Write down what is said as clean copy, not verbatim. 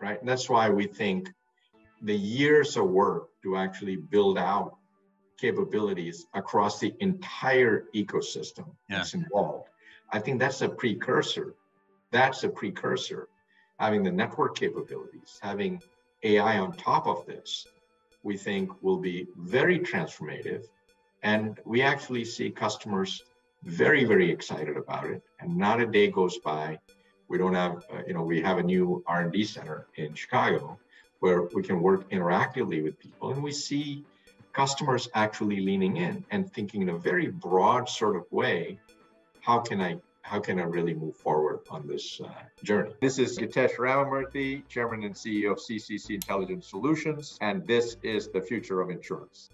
right? And that's why we think the years of work to actually build out capabilities across the entire ecosystem that's involved, I think that's a precursor. That's a precursor. Having the network capabilities, having AI on top of this, we think will be very transformative. And we actually see customers very, very excited about it. And not a day goes by. We don't have, we have a new R&D center in Chicago where we can work interactively with people. And we see customers actually leaning in and thinking in a very broad sort of way, how can I really move forward on this journey? This is Gitesh Ramamurthy, Chairman and CEO of CCC Intelligent Solutions, and this is the future of insurance.